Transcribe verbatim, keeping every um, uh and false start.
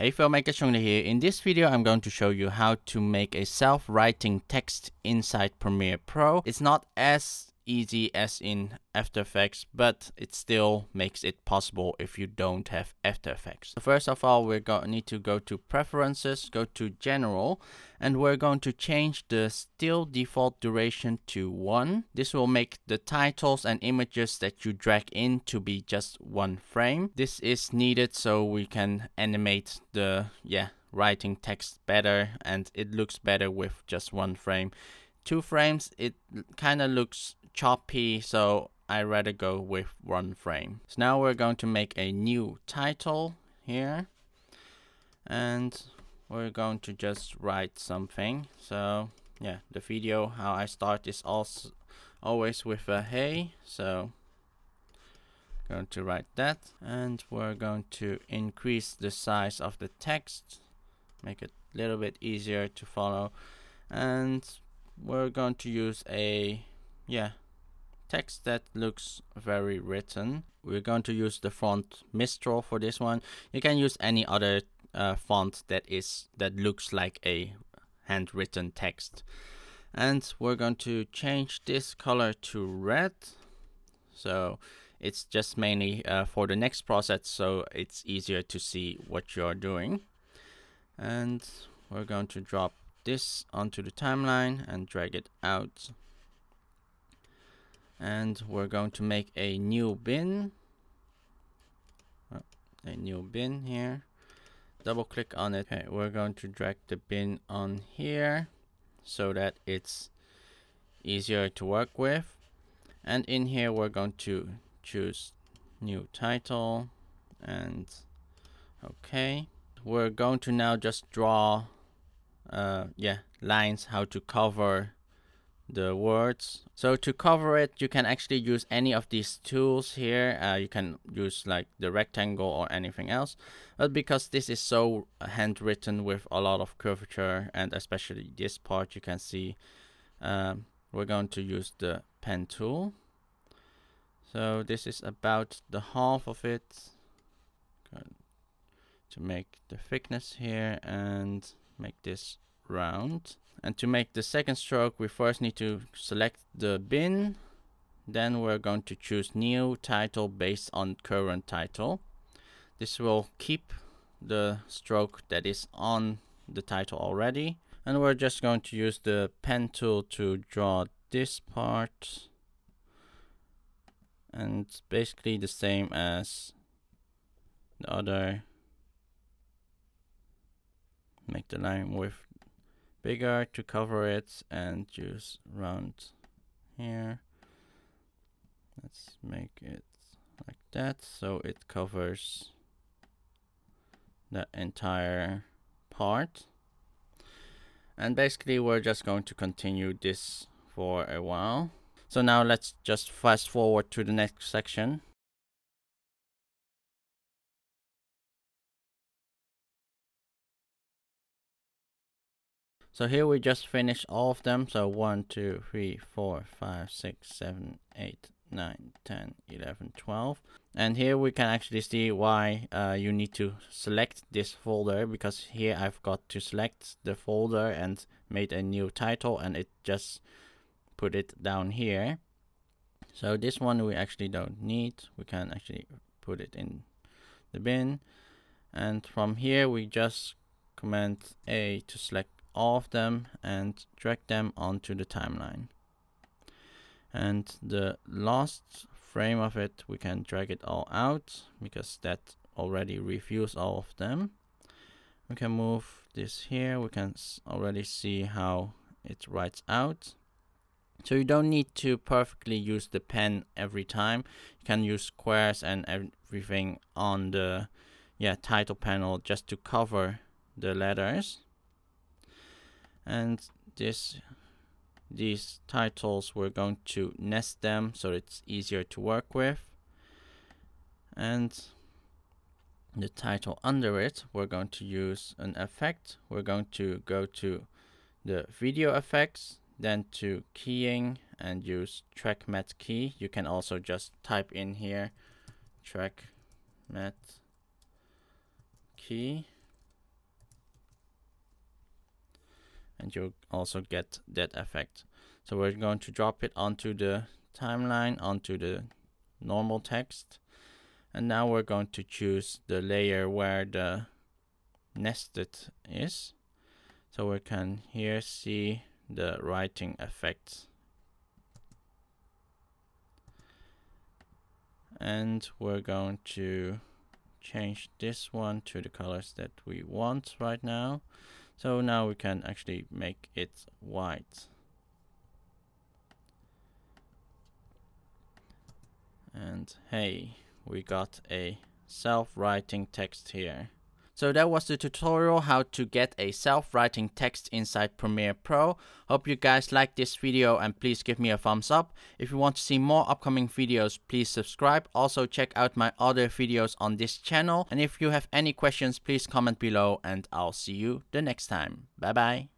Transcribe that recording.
Hey, Filmmaker Chungdha here. In this video, I'm going to show you how to make a self-writing text inside Premiere Pro. It's not as easy as in After Effects, but it still makes it possible if you don't have After Effects. So first of all, we're going to need to go to Preferences, go to General, and we're going to change the still default duration to one. This will make the titles and images that you drag in to be just one frame. This is needed so we can animate the yeah writing text better, and it looks better with just one frame. Two frames, it kind of looks choppy, so I rather go with one frame. So now we're going to make a new title here, and we're going to just write something. So yeah, the video how I start is also always with a hey, so going to write that, and we're going to increase the size of the text, make it a little bit easier to follow, and we're going to use a yeah text that looks very written. We're going to use the font Mistral for this one. You can use any other uh, font that is that looks like a handwritten text, and we're going to change this color to red, so it's just mainly uh, for the next process, so it's easier to see what you're doing. And we're going to drop this onto the timeline and drag it out, and we're going to make a new bin a new bin here. Double click on it. Okay, we're going to drag the bin on here so that it's easier to work with, and in here we're going to choose new title, and okay, we're going to now just draw Uh, yeah, lines how to cover the words. So to cover it, you can actually use any of these tools here. Uh, you can use like the rectangle or anything else, but because this is so handwritten with a lot of curvature, and especially this part you can see, um, we're going to use the pen tool. So this is about the half of it, to make the thickness here, and make this round. And to make the second stroke, we first need to select the bin, then we're going to choose new title based on current title. This will keep the stroke that is on the title already, and we're just going to use the pen tool to draw this part, and basically the same as the other. Make the line width bigger to cover it, and use round here. Let's make it like that, so it covers the entire part. And basically we're just going to continue this for a while. So now let's just fast forward to the next section. So here we just finished all of them. So one, two, three, four, five, six, seven, eight, nine, ten, eleven, twelve. And here we can actually see why uh, you need to select this folder, because here I've got to select the folder and made a new title, and it just put it down here. So this one we actually don't need. We can actually put it in the bin. And from here we just Command A to select all of them and drag them onto the timeline. And the last frame of it, we can drag it all out because that already reviews all of them. We can move this here. We can already see how it writes out. So you don't need to perfectly use the pen every time. You can use squares and everything on the yeah title panel just to cover the letters. And this, these titles, we're going to nest them so it's easier to work with. And the title under it, we're going to use an effect. We're going to go to the video effects, then to keying, and use track mat key. You can also just type in here track mat key, and you'll also get that effect. So we're going to drop it onto the timeline, onto the normal text. And now we're going to choose the layer where the nested is. So we can here see the writing effect. And we're going to change this one to the colors that we want right now. So now we can actually make it white. And hey, we got a self-writing text here. So that was the tutorial how to get a self-writing text inside Premiere Pro. Hope you guys liked this video and please give me a thumbs up. If you want to see more upcoming videos, please subscribe. Also check out my other videos on this channel. And if you have any questions, please comment below and I'll see you the next time. Bye bye.